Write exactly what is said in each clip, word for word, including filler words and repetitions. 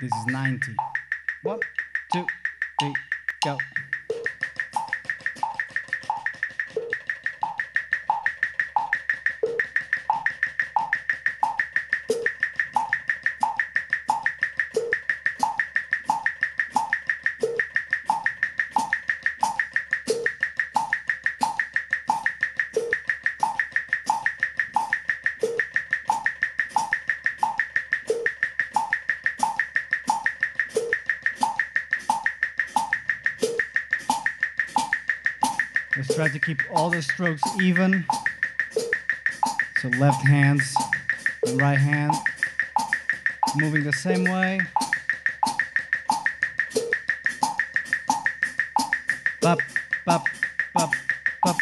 This is ninety. One, two, three, go. Just try to keep all the strokes even. So left hands and right hand moving the same way. Bop, bop, bop, bop.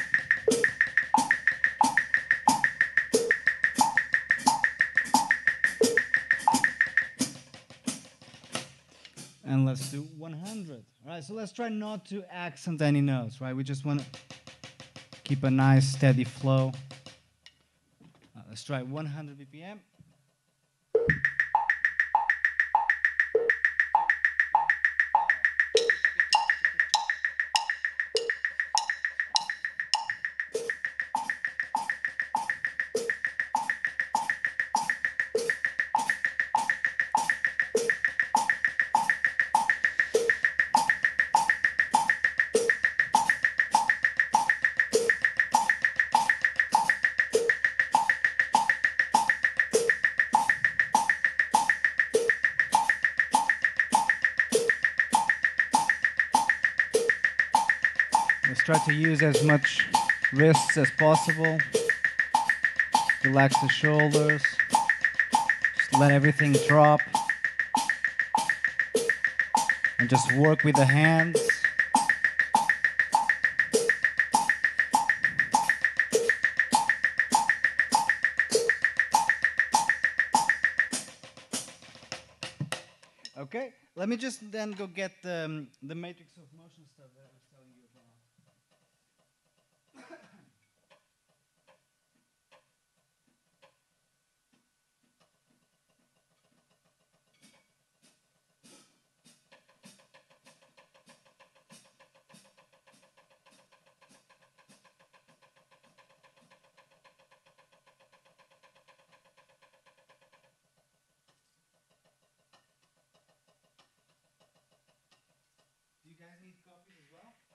And let's do one hundred. All right, so let's try not to accent any notes, right? We just want to keep a nice, steady flow. Uh, let's try one hundred B P M. Try to use as much wrists as possible. Relax the shoulders. Just let everything drop. And just work with the hands. Okay, let me just then go get um, the Matrix of Motion stuff that I was telling you about. You guys need copies as well? So,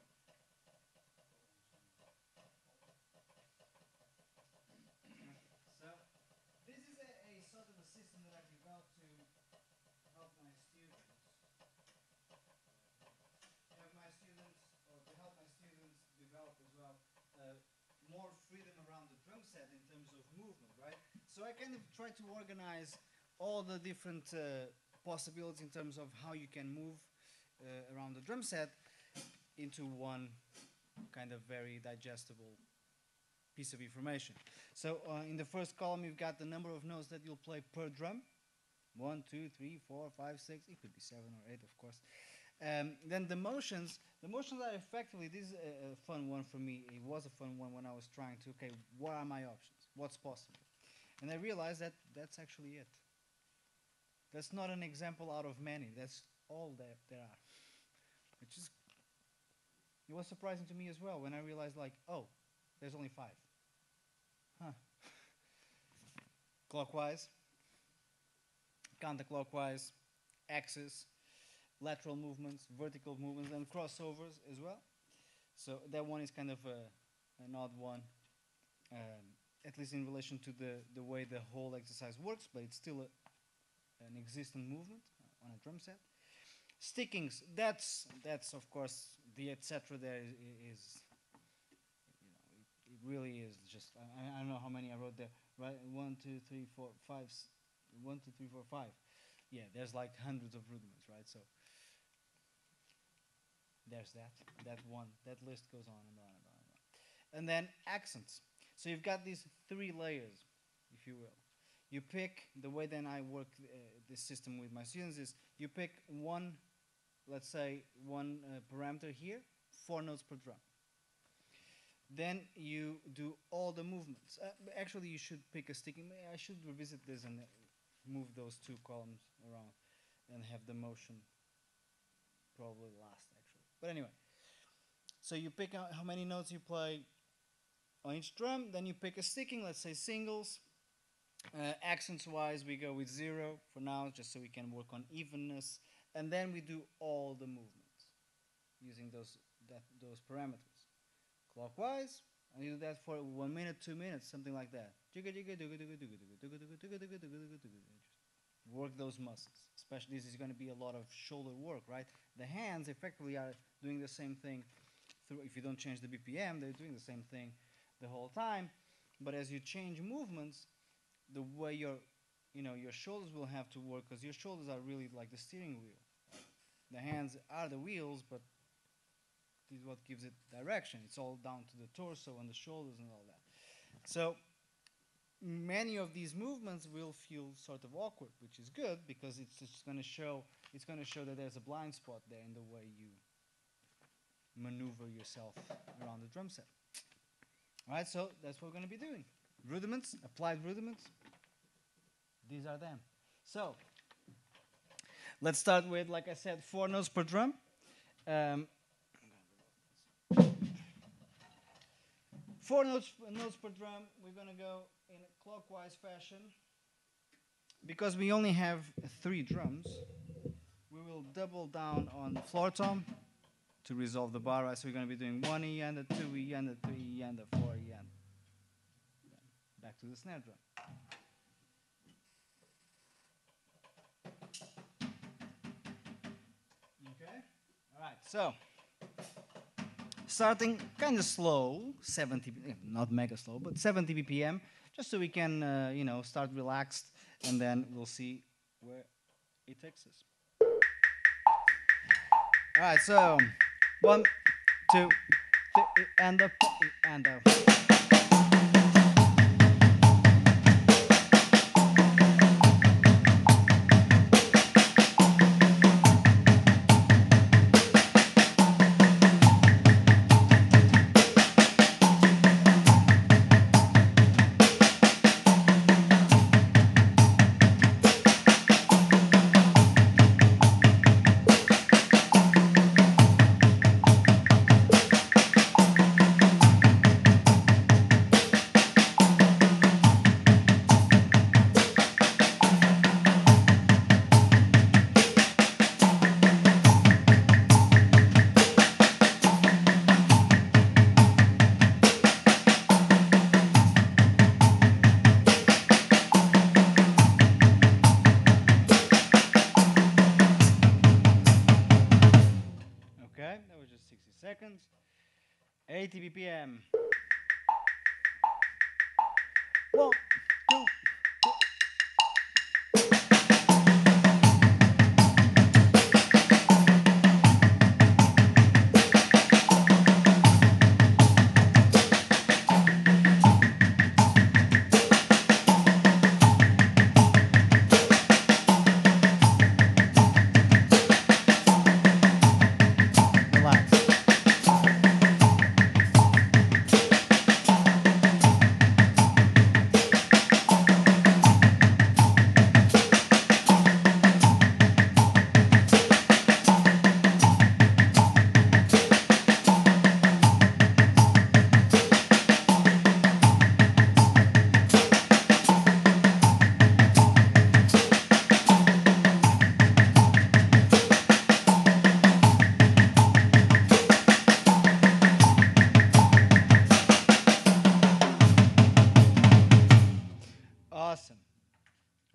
this is a, a sort of a system that I developed to help my students. Help my students, or to help my students develop as well, uh, more freedom around the drum set in terms of movement, right? So I kind of try to organize all the different uh, possibilities in terms of how you can move Uh, around the drum set into one kind of very digestible piece of information. So uh, in the first column you've got the number of notes that you'll play per drum. One, two, three, four, five, six. It could be seven or eight, of course. Um, then the motions. The motions are effectively, this is a, a fun one for me. It was a fun one when I was trying to, okay, what are my options? What's possible? And I realized that that's actually it. That's not an example out of many. That's all that there are, which is, it was surprising to me as well when I realized, like, oh, there's only five. Huh. Clockwise, counterclockwise, axis, lateral movements, vertical movements, and crossovers as well. So that one is kind of a, an odd one, um, at least in relation to the, the way the whole exercise works, but it's still a, an existing movement on a drum set. Stickings, that's, that's of course, the et cetera there is, is, you know, it really is just, I, I don't know how many I wrote there, right? One, two, three, four, five, one, two, three, four, five. Yeah, there's like hundreds of rudiments, right? So there's that, that one, that list goes on and on and on and on. And then accents. So you've got these three layers, if you will. You pick, the way then I work uh, this system with my students is, you pick one, let's say, one uh, parameter here, four notes per drum. Then you do all the movements. Uh, actually, you should pick a sticking. I should revisit this and move those two columns around. and have the motion probably last, actually. But anyway, so you pick out how many notes you play on each drum, then you pick a sticking, let's say singles. Uh, accents-wise, we go with zero for now, just so we can work on evenness, and then we do all the movements using those, that, those parameters. Clockwise, and you do that for one minute, two minutes, something like that. Work those muscles. Especially this is going to be a lot of shoulder work, right? The hands effectively are doing the same thing. Through, if you don't change the B P M, they're doing the same thing the whole time. But as you change movements, the way your, you know, your shoulders will have to work, because your shoulders are really like the steering wheel. The hands are the wheels, but this is what gives it direction. It's all down to the torso and the shoulders and all that. So many of these movements will feel sort of awkward, which is good, because it's just going to show, it's going to show that there's a blind spot there in the way you maneuver yourself around the drum set. All right, so that's what we're going to be doing. Rudiments, applied rudiments, these are them. So let's start with, like I said, four notes per drum. Um, four notes, notes per drum, we're going to go in a clockwise fashion. Because we only have three drums, we will double down on the floor tom to resolve the bar, right? So we're going to be doing one E and a two E and a three E and a four E and back to the snare drum. Okay? All right, so starting kind of slow, seventy, not mega slow, but seventy B P M, just so we can, uh, you know, start relaxed, and then we'll see where it takes us. All right, so one, two, three, and a, and a. Seconds, eighty B P M. One, two.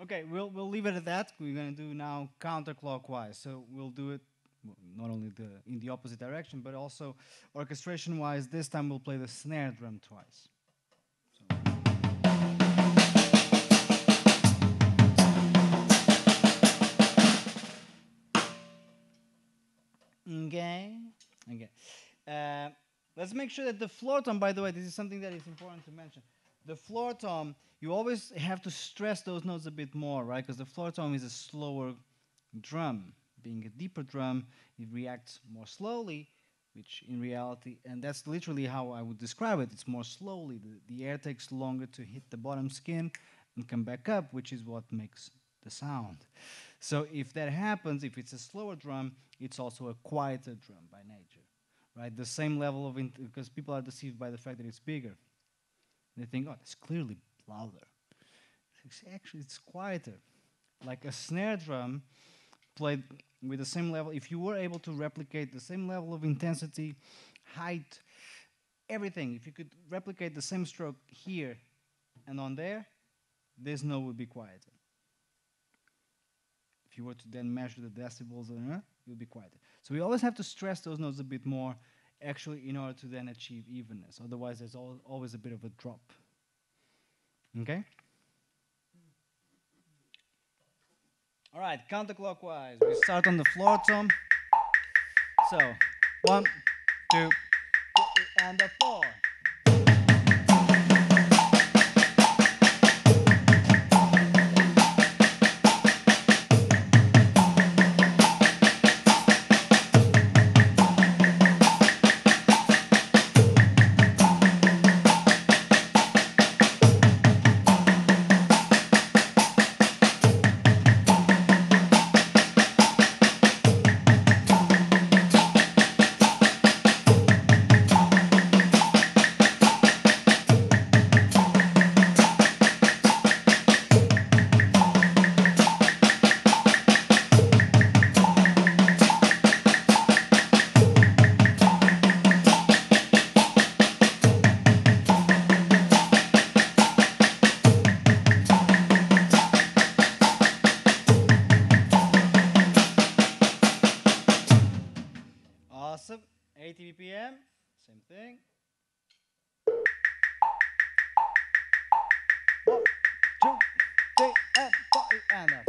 Okay, we'll, we'll leave it at that. We're going to do now counterclockwise. So we'll do it not only the, in the opposite direction, but also orchestration-wise. This time we'll play the snare drum twice. So. Okay. Okay. Uh, let's make sure that the floor tom, by the way, this is something that is important to mention. The floor tom, you always have to stress those notes a bit more, right? Because the floor tom is a slower drum. Being a deeper drum, it reacts more slowly, which in reality, and that's literally how I would describe it, it's more slowly. The, the air takes longer to hit the bottom skin and come back up, which is what makes the sound. So if that happens, if it's a slower drum, it's also a quieter drum by nature, right? The same level of, because people are deceived by the fact that it's bigger. They think, oh, it's clearly louder. It's actually, it's quieter. Like a snare drum played with the same level, if you were able to replicate the same level of intensity, height, everything, if you could replicate the same stroke here and on there, this note would be quieter. If you were to then measure the decibels, it would be quieter. So we always have to stress those notes a bit more, actually, in order to then achieve evenness. Otherwise, there's al always a bit of a drop. Okay? All right, counterclockwise. We start on the floor tom. So, one, two, and a four. eighty B P M, same thing. One, two, three, and four, and up.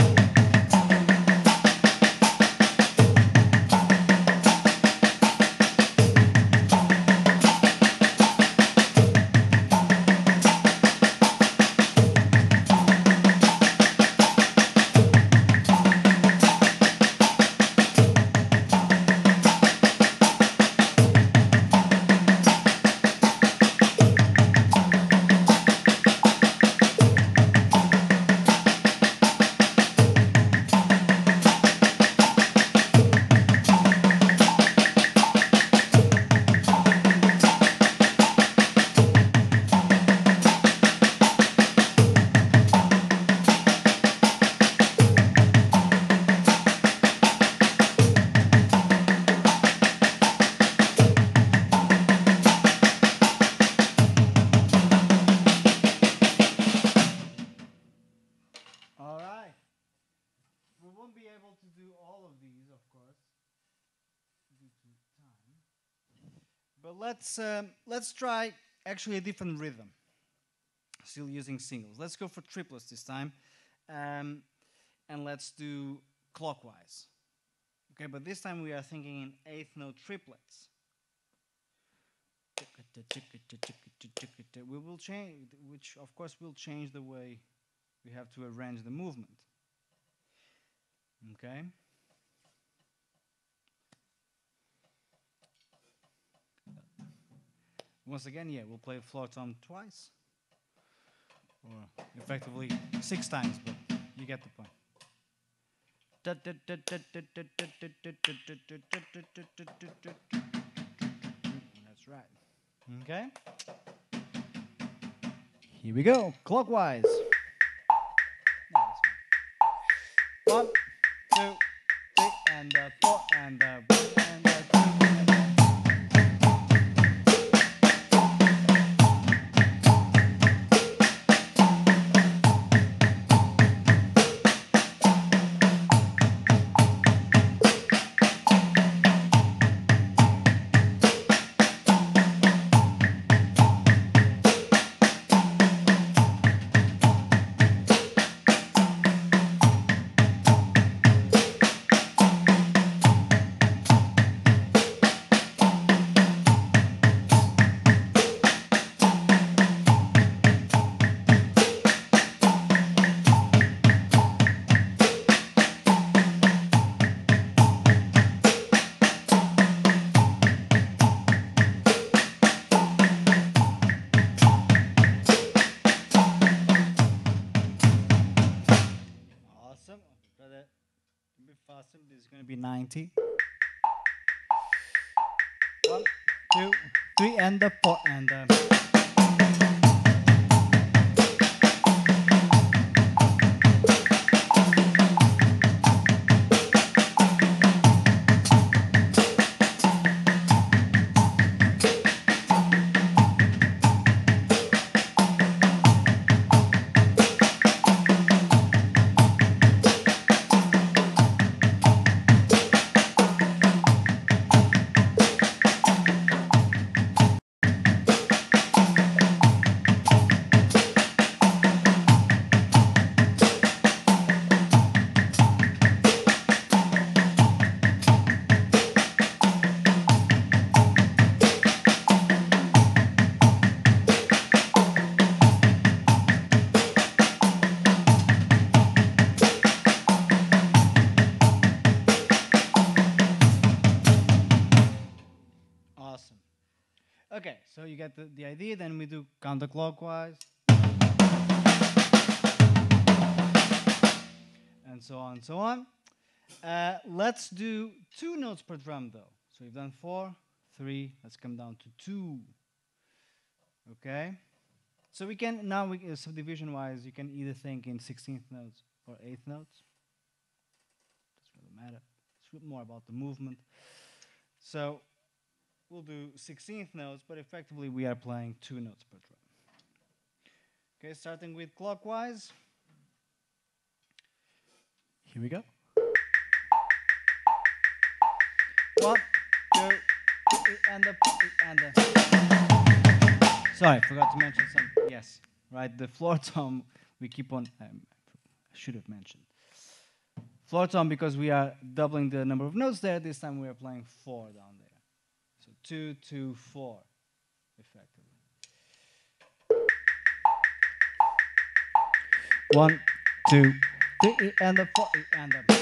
Let's, um, let's try actually a different rhythm, still using singles. Let's go for triplets this time, um, and let's do clockwise. Okay, but this time we are thinking in eighth note triplets. We will change, which of course will change the way we have to arrange the movement. Okay. Once again, yeah, we'll play floor tom twice, or effectively six times, but you get the point. That's right. Okay? Here we go, clockwise. One, two, three, and a four, and a one, and a two, and a A bit faster, this is going to be ninety. One, two, three, and the four, and the... So you get the, the idea, then we do counterclockwise, and so on and so on. Uh, let's do two notes per drum though. So we've done four, three, let's come down to two. Okay? So we can, now we, uh, subdivision-wise, you can either think in sixteenth notes or eighth notes. Doesn't really matter. It's more about the movement. So we'll do sixteenth notes, but effectively we are playing two notes per drum. Okay, starting with clockwise. Here we go. One, two, three, and the, and the. Sorry, forgot to mention something. Yes, right, the floor tom, we keep on, um, I should have mentioned. Floor tom, because we are doubling the number of notes there, this time we are playing four down there. Two, two, four, effectively. One, two, three, and the four, and the.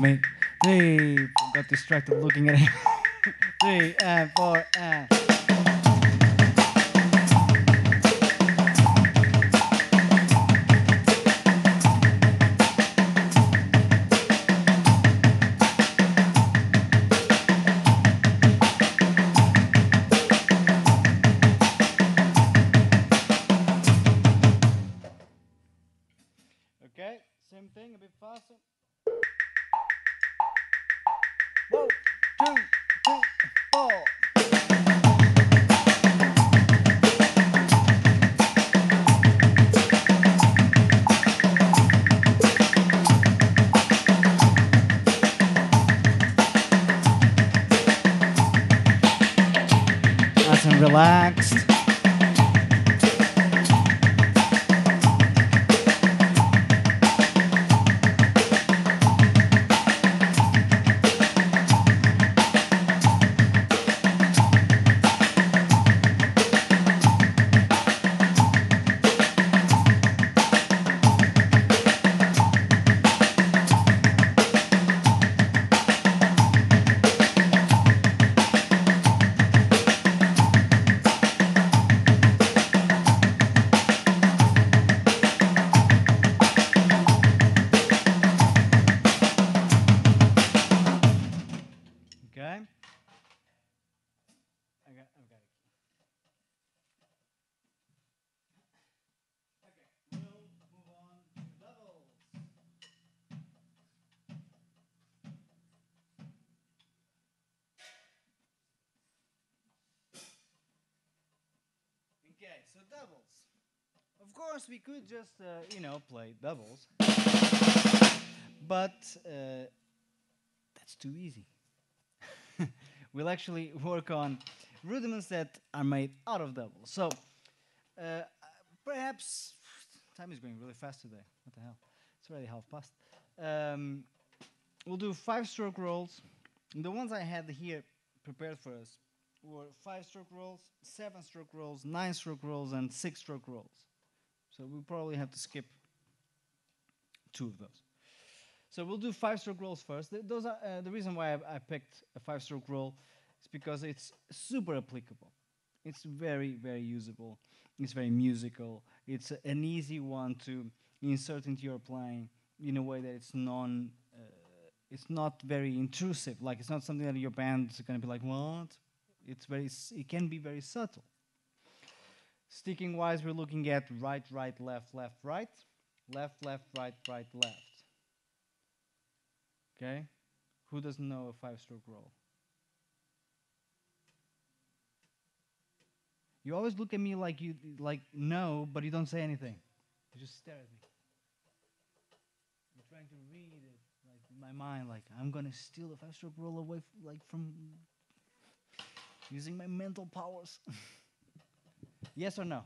Me. Three, got distracted looking at him. Three and four and. Okay, same thing, a bit faster. Nice and relaxed. Okay, so doubles. Of course, we could just, uh, you know, play doubles. But uh, that's too easy. We'll actually work on rudiments that are made out of doubles. So, uh, perhaps... Time is going really fast today. What the hell? It's already half past. Um, we'll do five-stroke rolls. The ones I had here prepared for us were five-stroke rolls, seven-stroke rolls, nine-stroke rolls, and six-stroke rolls. So we probably have to skip two of those. So we'll do five-stroke rolls first. Th those are uh, the reason why I, I picked a five-stroke roll is because it's super applicable. It's very, very usable. It's very musical. It's uh, an easy one to insert into your playing in a way that it's non, uh, it's not very intrusive. Like, it's not something that your band's gonna be like, what? It's very, s it can be very subtle. Sticking wise, we're looking at right, right, left, left, right, left, left, right, right, left. Okay, who doesn't know a five-stroke roll? You always look at me like you like no, but you don't say anything. You just stare at me. I'm trying to read it, like in my mind, like I'm gonna steal a five-stroke roll away, f like from using my mental powers. Yes or no?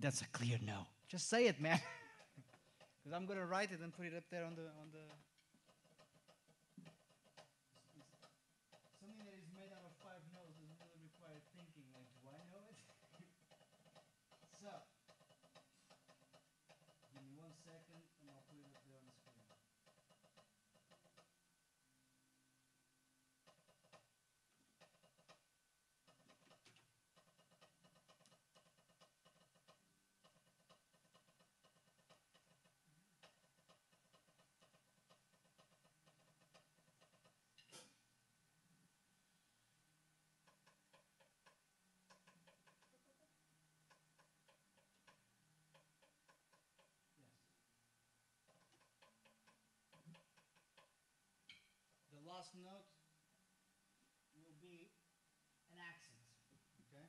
That's a clear no. Just say it, man. Because I'm gonna write it and put it up there on the on the. Something that is made out of five notes doesn't really require thinking. Like, do I know it? So, give me one second, and I'll put it up there on the screen. Last note will be an accent. Okay.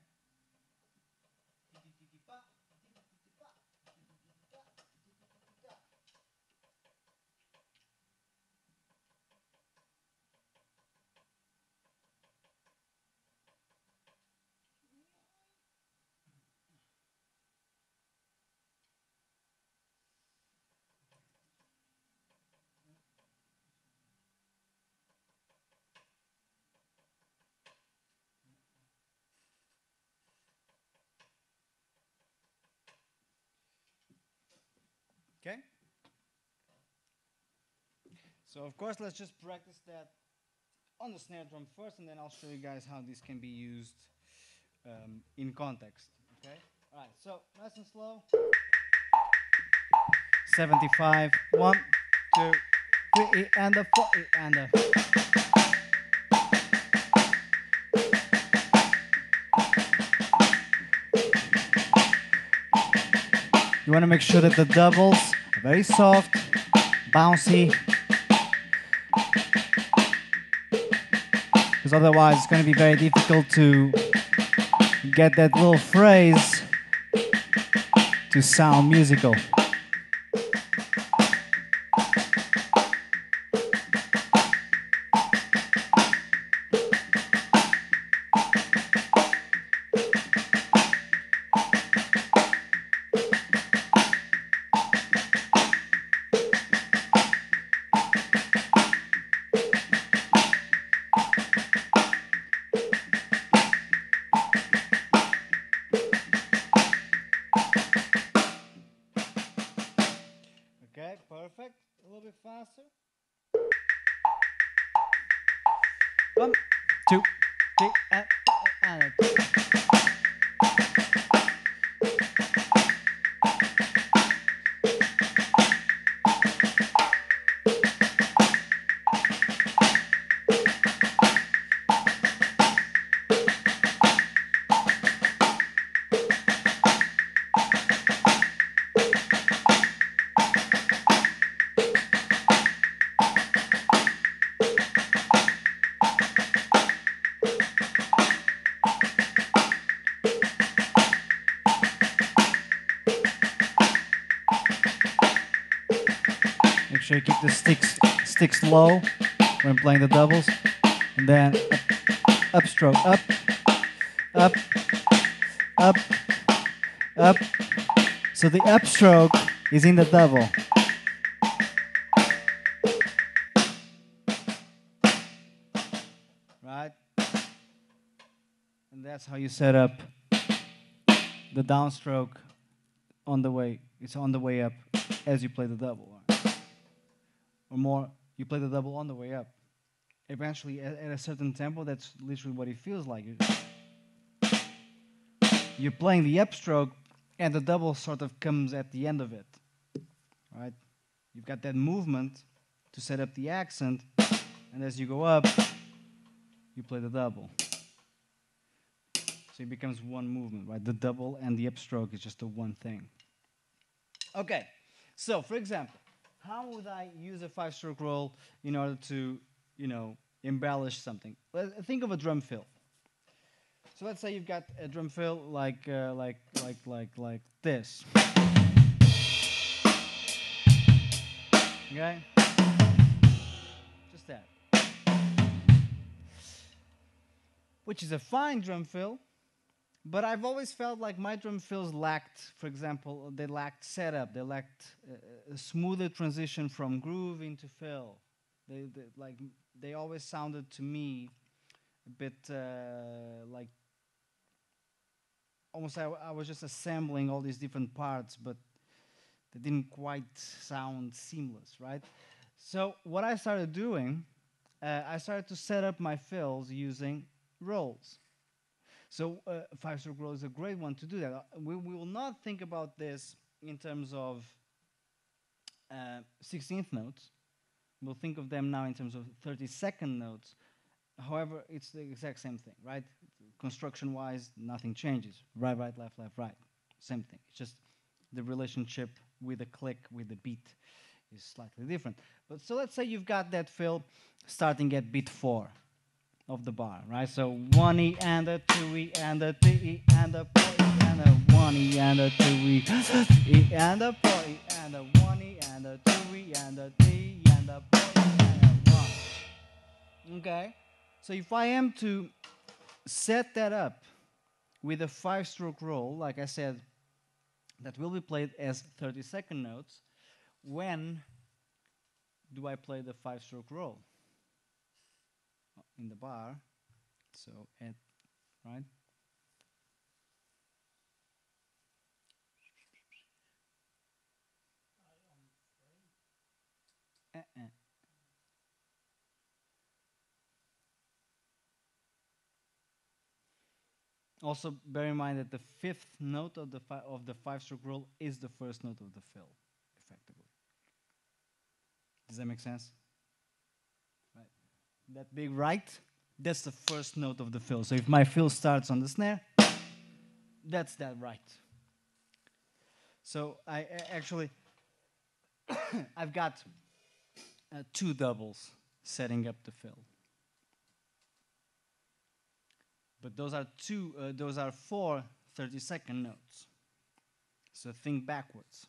Okay. So of course, let's just practice that on the snare drum first, and then I'll show you guys how this can be used um, in context. Okay. All right. So nice and slow. seventy-five. One, two, three, and a four, and a. You want to make sure that the doubles are very soft, bouncy, because otherwise it's going to be very difficult to get that little phrase to sound musical. Make sure you keep the sticks sticks low when playing the doubles, and then up, up stroke, up, up, up, up. So the upstroke is in the double. And that's how you set up the downstroke on the way. It's on the way up as you play the double. Or more, you play the double on the way up. Eventually, at, at a certain tempo, that's literally what it feels like. You're playing the upstroke, and the double sort of comes at the end of it. Right? You've got that movement to set up the accent, and as you go up, you play the double. So it becomes one movement, right? The double and the upstroke is just the one thing. Okay, so for example, how would I use a five-stroke roll in order to, you know, embellish something? Think of a drum fill. So let's say you've got a drum fill like, uh, like, like, like, like this. Okay, just that. Which is a fine drum fill, but I've always felt like my drum fills lacked, for example, they lacked setup, they lacked uh, a smoother transition from groove into fill. They, they, like, they always sounded to me a bit uh, like, almost I, w I was just assembling all these different parts, but they didn't quite sound seamless, right? So what I started doing, uh, I started to set up my fills using rolls. So uh, five-stroke roll is a great one to do that. Uh, we, we will not think about this in terms of uh, sixteenth notes. We'll think of them now in terms of thirty-second notes. However, it's the exact same thing, right? Construction-wise, nothing changes. Right, right, left, left, right. Same thing. It's just the relationship with the click, with the beat is slightly different. But so let's say you've got that fill starting at beat four of the bar, right? So one E and a two E and a three E and a four E and a one E and a two E E and a four E and a one E and a two E and a three E and a four E and a one. Okay, so if I am to set that up with a five-stroke roll, like I said, that will be played as thirty-second notes. When do I play the five-stroke roll? In the bar, so at, right? Uh -uh. Also, bear in mind that the fifth note of the fi of the five-stroke roll is the first note of the fill, effectively. Does that make sense? That big right, that's the first note of the fill. So if my fill starts on the snare, that's that right. So I actually, I've got uh, two doubles setting up the fill. But those are two, uh, those are four thirty-second notes. So think backwards,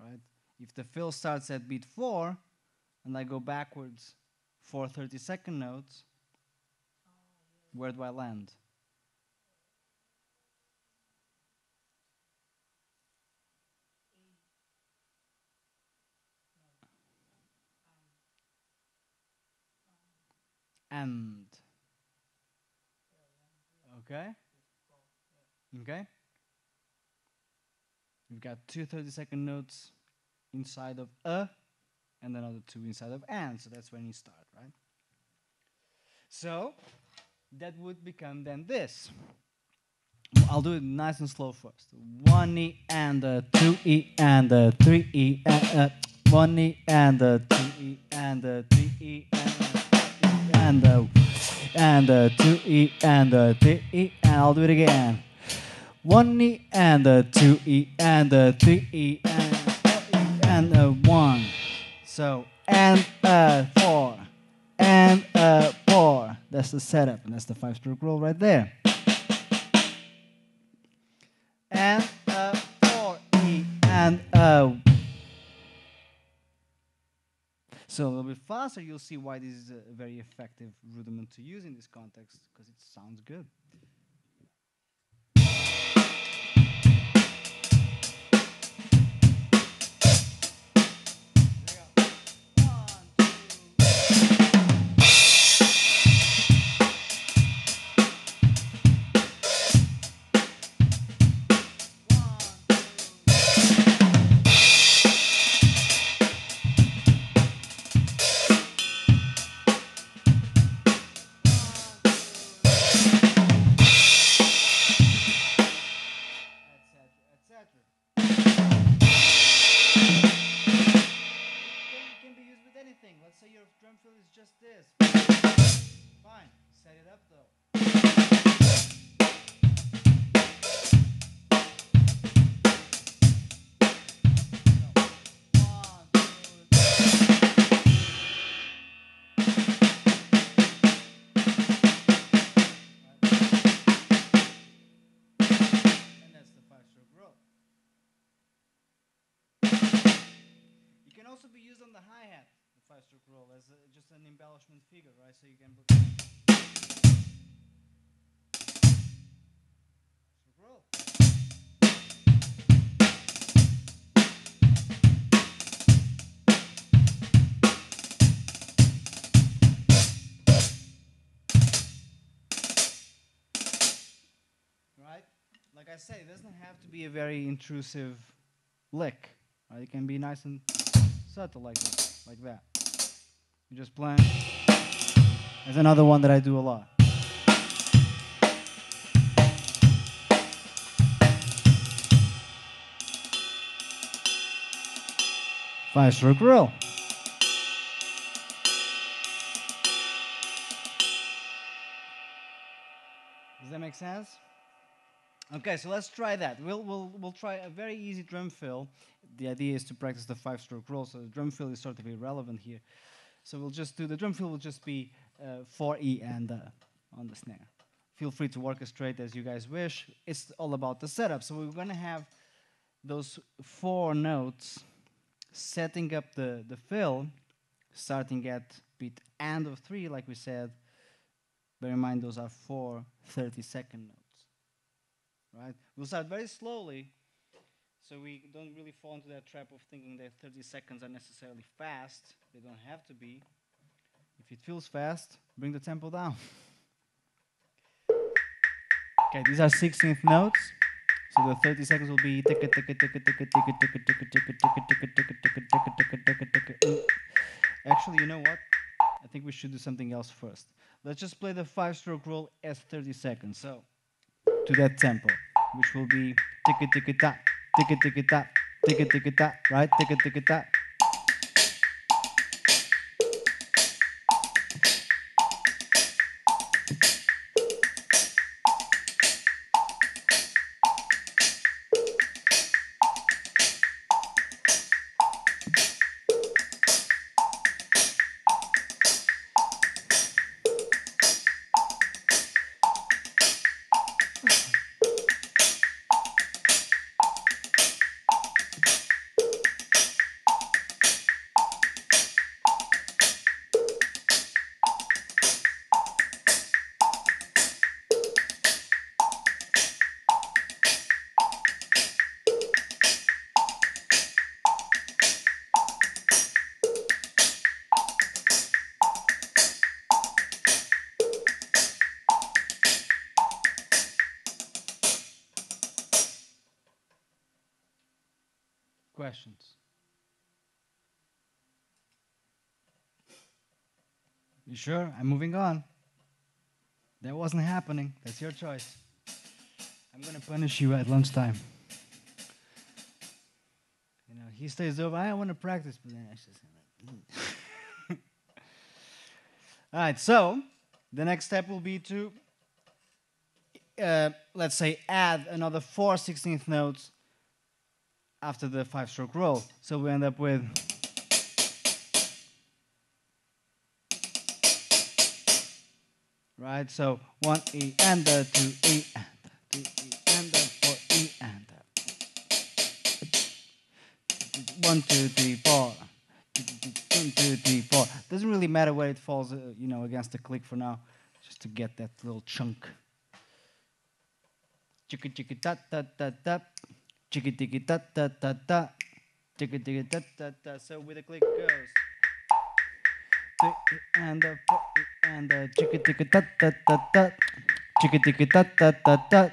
right? If the fill starts at beat four, and I go backwards for thirty-second notes, where do I land? And. Okay? Okay? We've got two thirty-second notes inside of a, and another two inside of and, so that's when you start, right? So that would become then this. I'll do it nice and slow first. One E and a two E and a three E and a one E and a two E and a three E and a and a two E and a three E, and I'll do it again. One E and a two E and a three E and a four E and a one. So, and a four, and a four. That's the setup, and that's the five-stroke roll right there. And a four, E, and a. So, a little bit faster, you'll see why this is a very effective rudiment to use in this context, because it sounds good. say your drum fill is just this. Fine, set it up though. One, two, three. And that's the five-stroke roll. It can also be used on the hi-hat. Five-stroke roll as a, just an embellishment figure, right? So you can book roll. Right? Like I say, it doesn't have to be a very intrusive lick. Right? It can be nice and subtle, like that, like that. You just blend. There's another one that I do a lot. Five-stroke roll. Does that make sense? Okay, so let's try that. We'll we'll we'll try a very easy drum fill. The idea is to practice the five-stroke roll, so the drum fill is sort of irrelevant here. So we'll just do, the drum fill will just be uh, four E and uh, on the snare. Feel free to orchestrate as you guys wish. It's all about the setup. So we're going to have those four notes setting up the, the fill, starting at beat end of three, like we said. Bear in mind, those are four thirty-second notes. Right? We'll start very slowly, so we don't really fall into that trap of thinking that thirty seconds are necessarily fast. They don't have to be. If it feels fast, bring the tempo down. Okay, these are sixteenth notes. So the thirty seconds will be ticka ticka ticka ticka ticka ticka ticka ticka ticka ticka ticka ticka ticka. Actually, you know what? I think we should do something else first. Let's just play the five-stroke roll as thirty seconds. So to that tempo, which will be ticka ticka ta. Ticka ticka ta, ticka ticka ta, right? Ticka ticka ta. Questions? You sure? I'm moving on. That wasn't happening. That's your choice. I'm going to punish you at lunchtime. You know, he stays over. I want to practice, but then I just. All right, so the next step will be to, uh, let's say, add another four sixteenth notes after the five-stroke roll. So we end up with... Right, so one E and a, two E and a, three E and a, four E and a. One, two, three, four. One, two, three, four. Doesn't really matter where it falls, uh, you know, against the click for now, just to get that little chunk. Chicka chicka ta ta ta ta. Chicka tiki ta ta ta ta, chicka tiki ta ta ta. So with a click goes, three and a four and a chicka tiki ta ta ta ta, chicka tiki ta ta ta ta.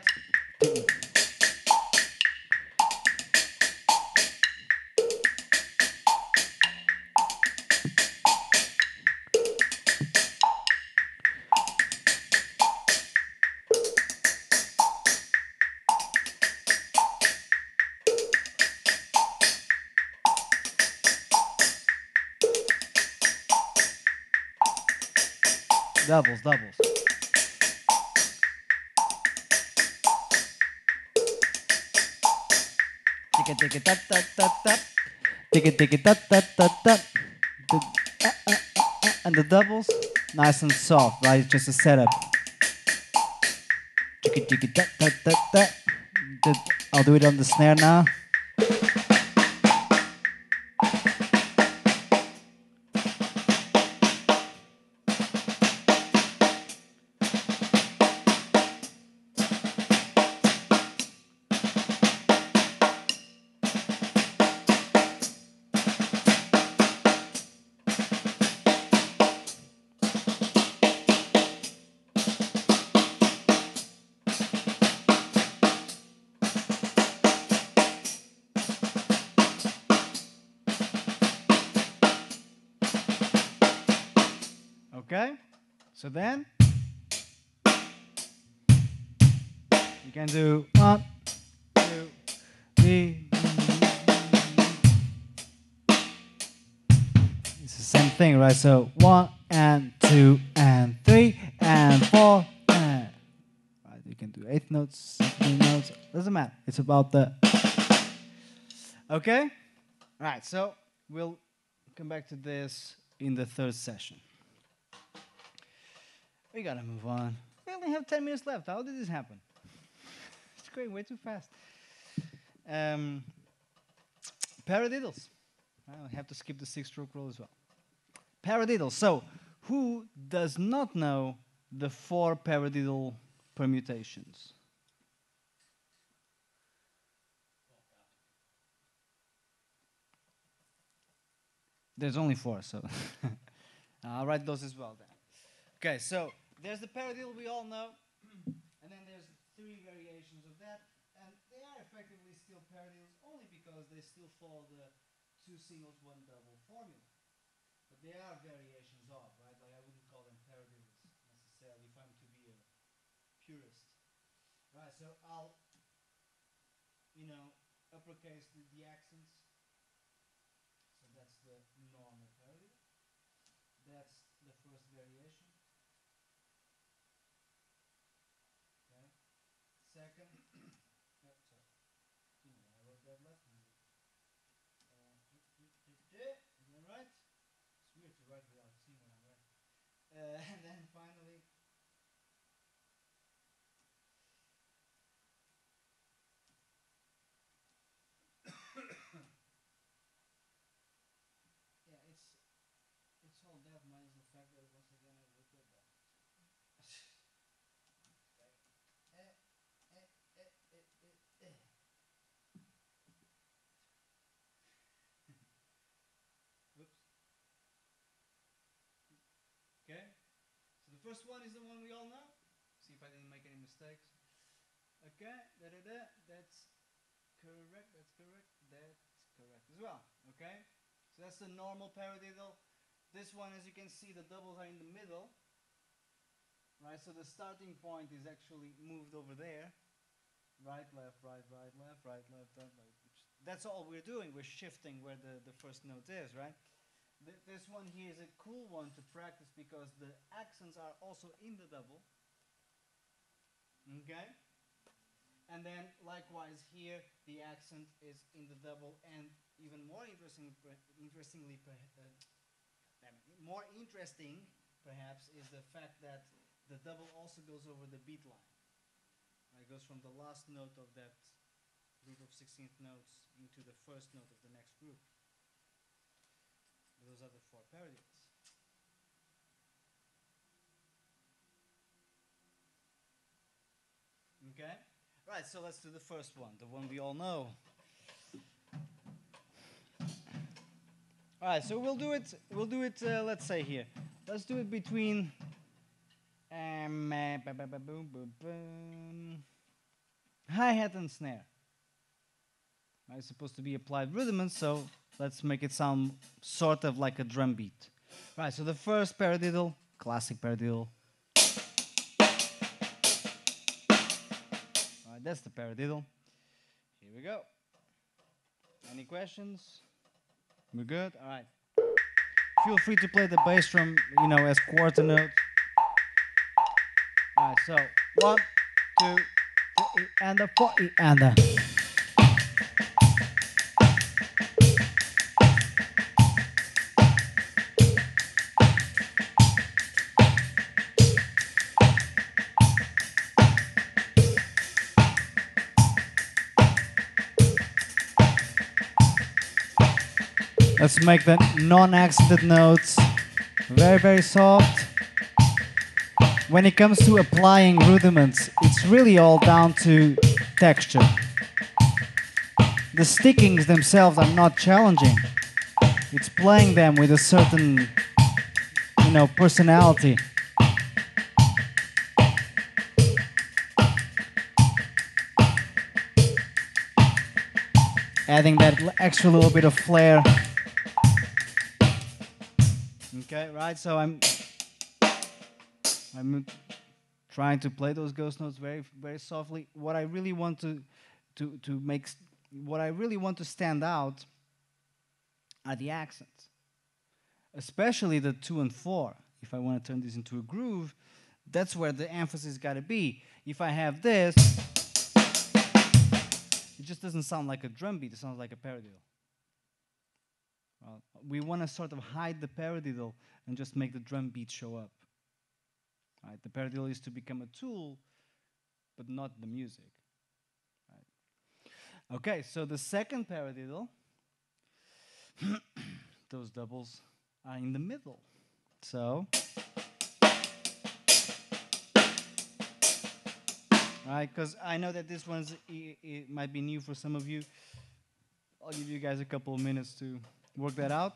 Doubles, doubles. Ticka ticka tap tap tap tap. Ticka ticka tap tap tap tap. And the doubles, nice and soft, right? It's just a setup. Ticka ticka tap tap tap tap. I'll do it on the snare now. Okay, so then you can do one, two, three. It's the same thing, right? So one and two and three and four and right. You can do eighth notes, seven notes. Doesn't matter. It's about the. Okay, right. So we'll come back to this in the third session. We gotta move on. We only have ten minutes left. How did this happen? It's going way too fast. Um, paradiddles. I have to skip the six-stroke roll as well. Paradiddles. So, who does not know the four paradiddle permutations? There's only four, so I'll write those as well then. Okay, so there's the paradiddle we all know, and then there's three variations of that, and they are effectively still paradiddles only because they still follow the two singles, one double formula. But they are variations of, right? Like I wouldn't call them paradiddles necessarily if I'm to be a purist. Right, so I'll, you know, uppercase the, the accents. So that's the normal paradiddle. That's the first variation. Second, oh, sorry. I wrote that left. And then right. It's weird to write without seeing when I'm right. Uh, and then finally, yeah, it's it's all that minus the fact that once again I wrote that back. First one is the one we all know. See if I didn't make any mistakes. Okay, da da da. That's correct. That's correct. That's correct as well. Okay, so that's the normal paradiddle. This one, as you can see, the doubles are in the middle. Right, so the starting point is actually moved over there. Right, left, right, right, left, right, left, right, left. That's all we're doing. We're shifting where the the first note is, right? Th this one here is a cool one to practice because the accents are also in the double. Okay? And then, likewise here, the accent is in the double, and even more interesting, per interestingly, per uh, damn it, more interesting, perhaps, is the fact that the double also goes over the beat line. It goes from the last note of that group of sixteenth notes into the first note of the next group. Those are the four paradiddles. Okay? Right, so let's do the first one, the one we all know. Alright, so we'll do it, we'll do it, uh, let's say here. Let's do it between um, uh, ba -ba -ba -boom -boom -boom. hi-hat and snare. It's supposed to be applied rudiments, so let's make it sound sort of like a drum beat. Right, so the first paradiddle, classic paradiddle. All right, that's the paradiddle. Here we go. Any questions? We're good? All right. Feel free to play the bass drum, you know, as quarter note. So one, two, three, and a four, and a. Let's make the non-accented notes very, very soft. When it comes to applying rudiments, it's really all down to texture. The stickings themselves are not challenging. It's playing them with a certain, you know, personality. Adding that extra little bit of flair. Okay, right, so I'm... I'm trying to play those ghost notes very, very softly. What I really want to, to, to make, what I really want to stand out are the accents, especially the two and four. If I want to turn this into a groove, that's where the emphasis got to be. If I have this, it just doesn't sound like a drum beat. It sounds like a paradiddle. Well, we want to sort of hide the paradiddle and just make the drum beat show up. Right. The paradiddle is to become a tool, but not the music. Right. Okay, so the second paradiddle, those doubles are in the middle. So, right, because I know that this one's I it might be new for some of you. I'll give you guys a couple of minutes to work that out.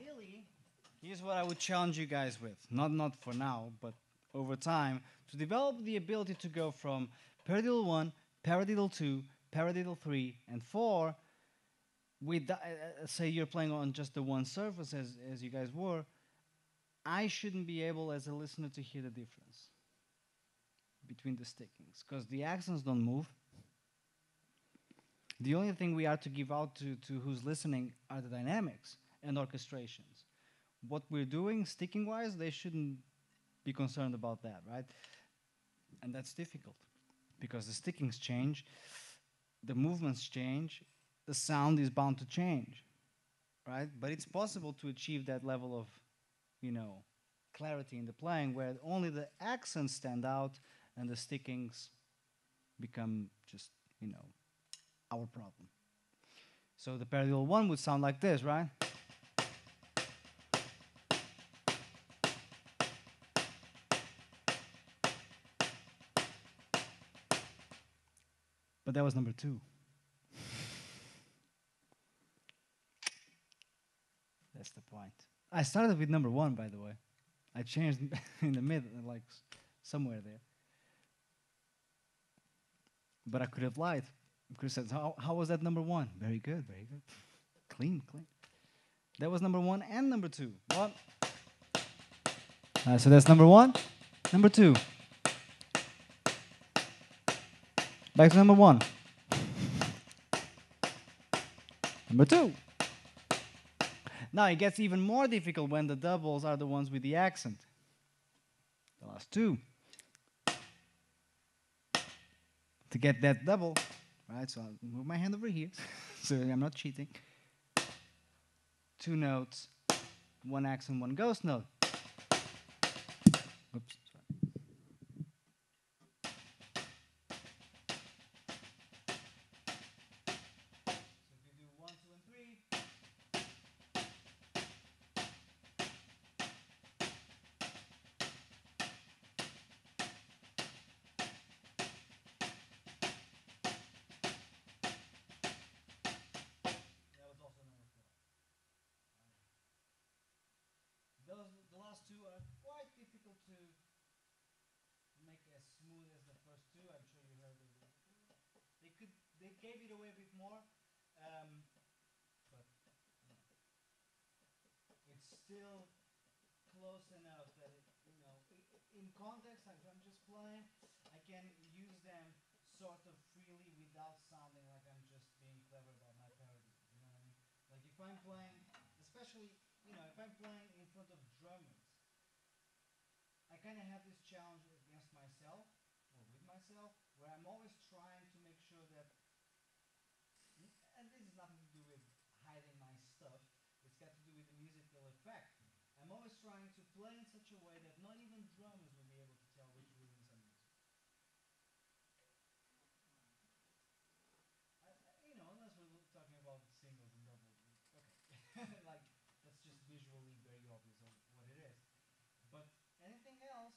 Ideally, here's what I would challenge you guys with, not not for now, but over time, to develop the ability to go from paradiddle one, paradiddle two, paradiddle three, and four, with, uh, say you're playing on just the one surface as, as you guys were, I shouldn't be able as a listener to hear the difference between the stickings, because the accents don't move. The only thing we are to give out to, to who's listening are the dynamics and orchestrations. What we're doing, sticking-wise, they shouldn't be concerned about that, right? And that's difficult, because the stickings change, the movements change, the sound is bound to change, right? But it's possible to achieve that level of, you know, clarity in the playing, where only the accents stand out and the stickings become just, you know, our problem. So the paradiddle one would sound like this, right? But that was number two. That's the point. I started with number one, by the way. I changed in the middle, like somewhere there. But I could have lied. Chris said, how, how was that number one? Very good, very good. Clean, clean. That was number one and number two. One. Right, so that's number one, number two. Back to number one. Number two. Now it gets even more difficult when the doubles are the ones with the accent. The last two. To get that double, right, so I'll move my hand over here so I'm not cheating. Two notes, one accent, one ghost note. Oops, sorry. So if you do one, two, and three. That was also number four. Those, the last two are quite difficult to make as smooth as the first two. I'm sure you heard it. They could, they gave it away a bit more, um, but it's still close enough that it, you know, in context. Like I'm just playing, I can use them sort of freely without sounding like I'm just being clever about my parody. You know what I mean? Like if I'm playing, especially. You know, if I'm playing in front of drummers, I kind of have this challenge against myself, or with myself, where I'm always trying to make sure that, and this is nothing to do with hiding my stuff, it's got to do with the musical effect. I'm always trying to play in such a way that not even drummers will be able to tell which rhythms I'm using. I, I, you know, unless we're talking about singles and doubles. Okay. Like, just visually very obvious of what it is. But anything else,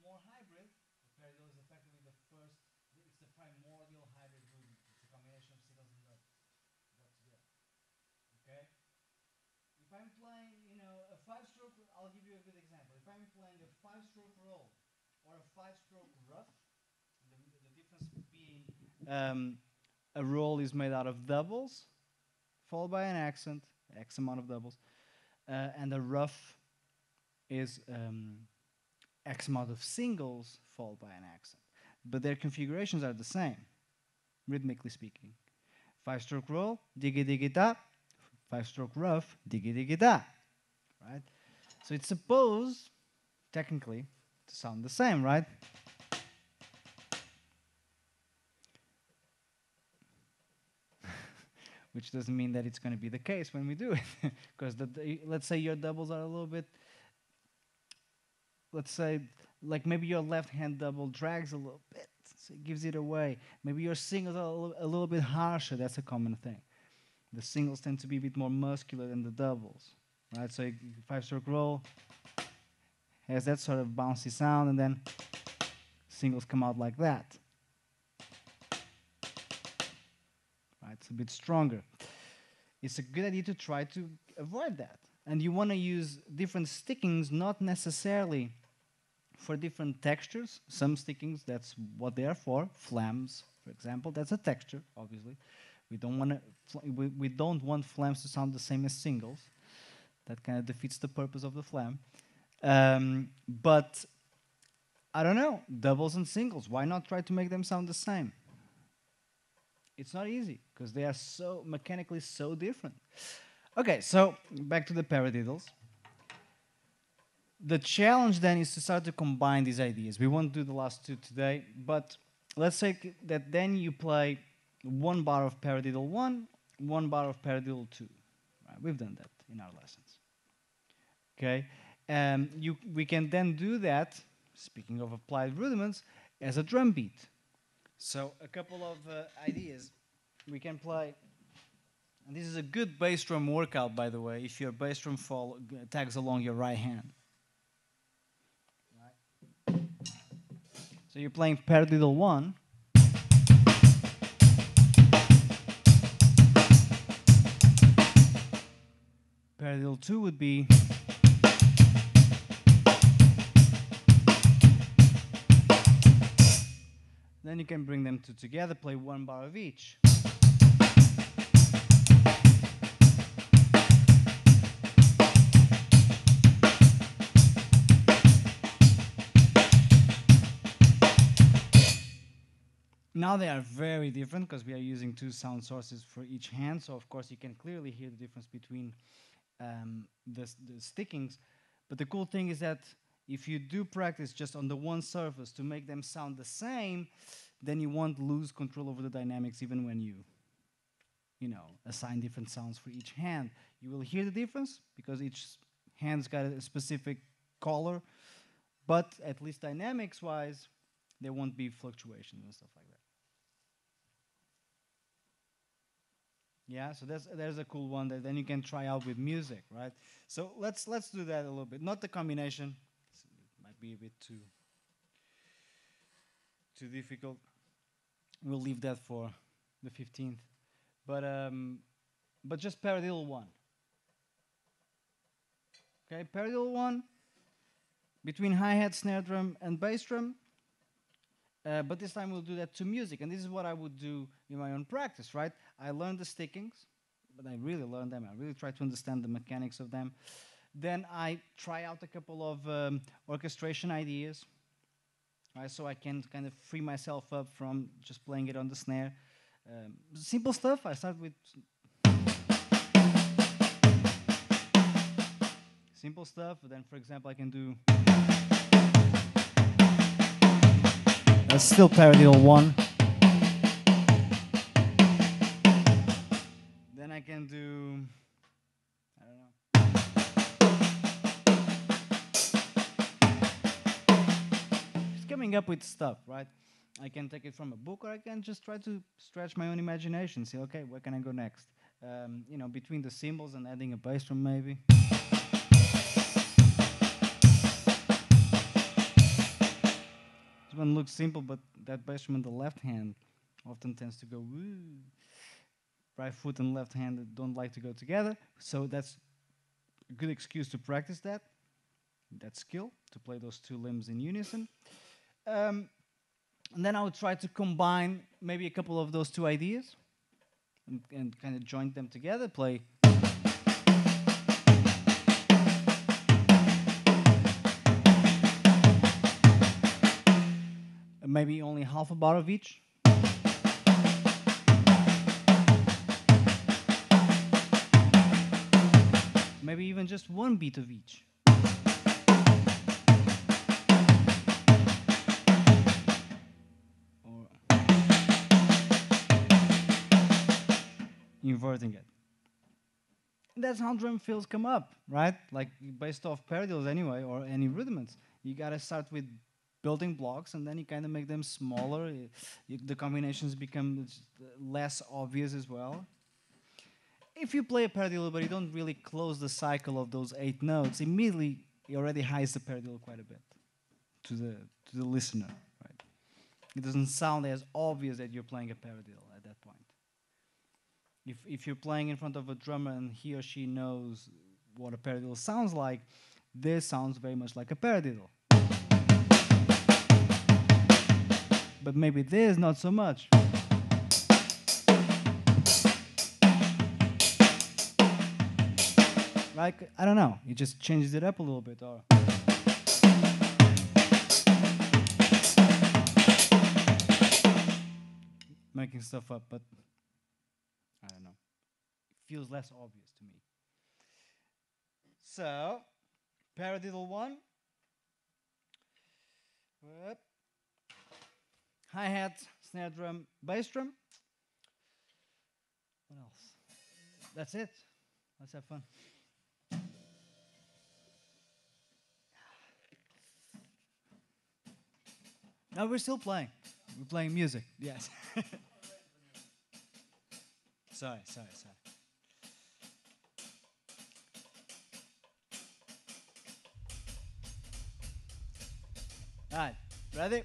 more hybrid, the paradiddle is effectively the first, it's the primordial hybrid movement. It's a combination of singles and doubles. That's good. Okay? If I'm playing, you know, a five-stroke, I'll give you a good example. If I'm playing a five-stroke roll or a five-stroke rough, the, the difference being um, a roll is made out of doubles, followed by an accent, X amount of doubles, Uh, and a rough is um, X amount of singles followed by an accent. But their configurations are the same, rhythmically speaking. Five-stroke roll, diggy diggy da. Five-stroke rough, diggy diggy da. Right? So it's supposed, technically, to sound the same, right? Which doesn't mean that it's going to be the case when we do it. Because let's say your doubles are a little bit, let's say, like maybe your left hand double drags a little bit, so it gives it away. Maybe your singles are a little, a little bit harsher. That's a common thing. The singles tend to be a bit more muscular than the doubles. Right? So five-stroke roll has that sort of bouncy sound, and then singles come out like that. It's a bit stronger. It's a good idea to try to avoid that. And you want to use different stickings, not necessarily for different textures. Some stickings, that's what they are for. Flams, for example, that's a texture, obviously. We don't want we, we don't want flams to sound the same as singles. That kind of defeats the purpose of the flam. Um, but I don't know, doubles and singles, why not try to make them sound the same? It's not easy, because they are so mechanically so different. Okay, so back to the paradiddles. The challenge then is to start to combine these ideas. We won't do the last two today, but let's say that then you play one bar of paradiddle one, one bar of paradiddle two. Right, we've done that in our lessons. Okay, um, you, we can then do that, speaking of applied rudiments, as a drum beat. So a couple of uh, ideas we can play, and this is a good bass drum workout, by the way, if your bass drum follow, tags along your right hand. Right. So you're playing paradiddle one. Paradiddle two would be... Then you can bring them two together, play one bar of each. Now they are very different because we are using two sound sources for each hand, so of course you can clearly hear the difference between um, the, the stickings. But the cool thing is that if you do practice just on the one surface to make them sound the same, then you won't lose control over the dynamics even when you, you know, assign different sounds for each hand. You will hear the difference because each hand's got a specific color, but at least dynamics-wise, there won't be fluctuations and stuff like that. Yeah, so that's, there's a cool one that then you can try out with music, right? So let's, let's do that a little bit. Not the combination. Be a bit too too difficult. We'll leave that for the fifteenth. But um, but just paradiddle one. Okay, paradiddle one between hi-hat, snare drum, and bass drum. Uh, but this time we'll do that to music, and this is what I would do in my own practice, right? I learned the stickings, but I really learned them. I really try to understand the mechanics of them. Then I try out a couple of um, orchestration ideas, right, so I can kind of free myself up from just playing it on the snare. Um, simple stuff. I start with simple stuff. Then, for example, I can do. That's still paradiddle one. Then I can do. Up with stuff, right? I can take it from a book, or I can just try to stretch my own imagination, see, okay, where can I go next? Um, you know, between the cymbals and adding a bass drum, maybe. This one looks simple, but that bass drum on the left hand often tends to go woo. Right foot and left hand don't like to go together, so that's a good excuse to practice that, that skill, to play those two limbs in unison. Um, and then I would try to combine maybe a couple of those two ideas and, and kind of join them together, play. And maybe only half a bar of each. Maybe even just one beat of each. Inverting it. And that's how drum fills come up, right? Like based off paradiddles anyway, or any rudiments. You gotta start with building blocks, and then you kind of make them smaller. You, you, the combinations become less obvious as well. If you play a paradiddle, but you don't really close the cycle of those eight notes, immediately it already hides the paradiddle quite a bit to the to the listener, right? It doesn't sound as obvious that you're playing a paradiddle at that point. If, if you're playing in front of a drummer and he or she knows what a paradiddle sounds like, this sounds very much like a paradiddle. But maybe this, not so much. Like, I don't know, it just changes it up a little bit, or... making stuff up, but... I don't know. It feels less obvious to me. So, paradiddle one. Whoop. Hi-hat, snare drum, bass drum. What else? That's it. Let's have fun. No, we're still playing. We're playing music, yes. Sorry, sorry, sorry. All right, ready?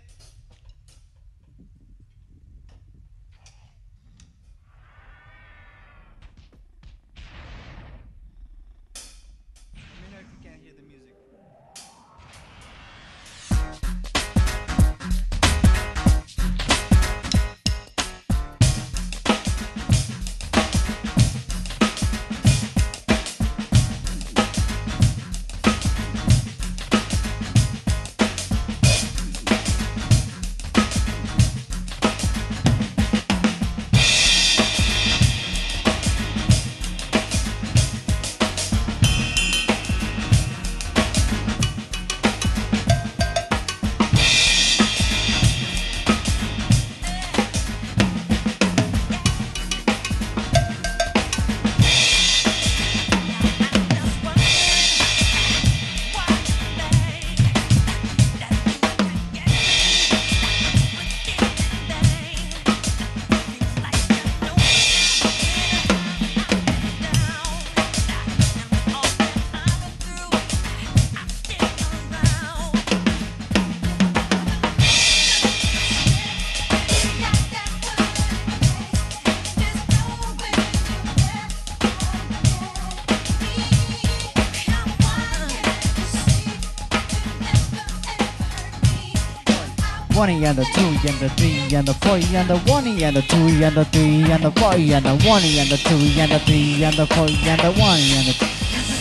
twenty and the two and the three and the four and the one and the two and the three and the four and the one and the two and the three and the four and the one and the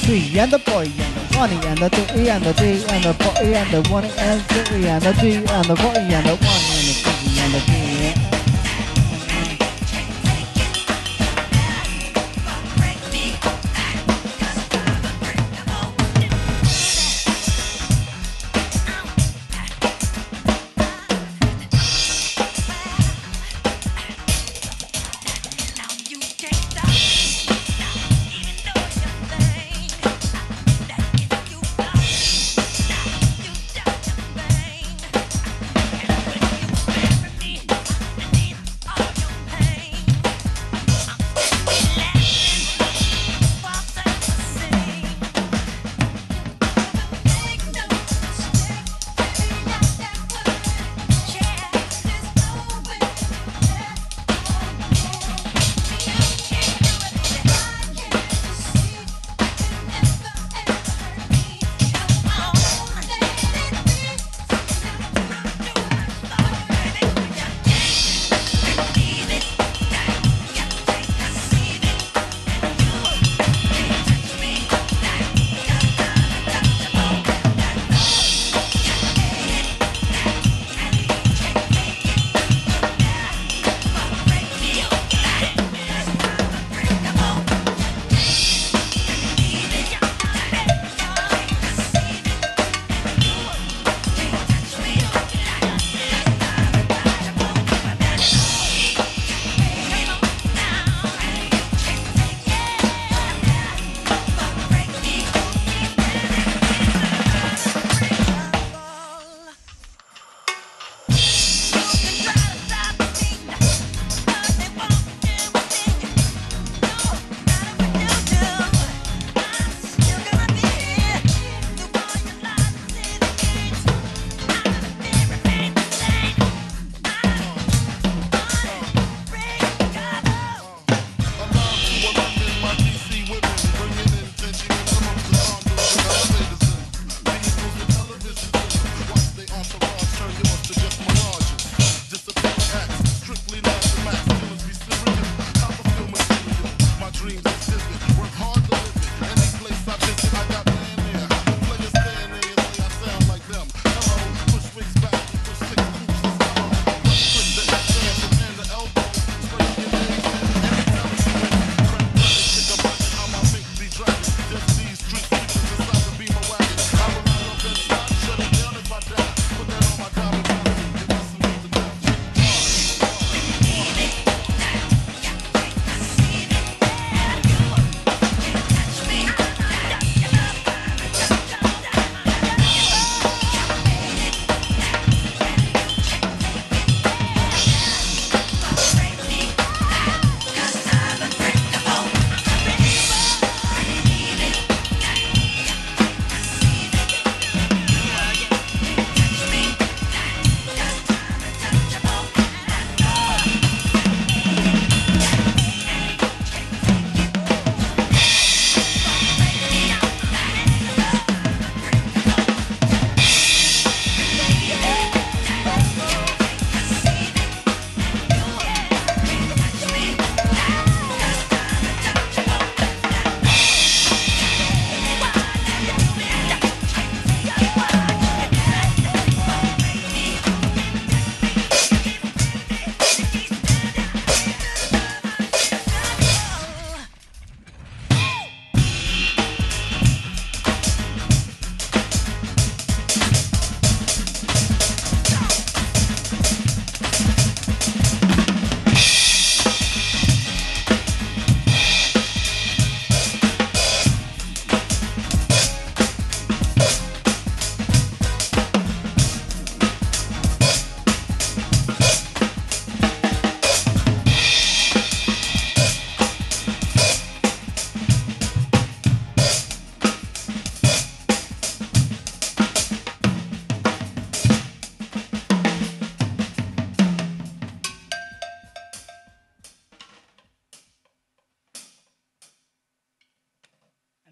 three and the four and the one and the two and the three and the four and the one and the three and the three and the four and the one and the three and the three.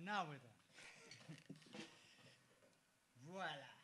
Now we're done. Voila.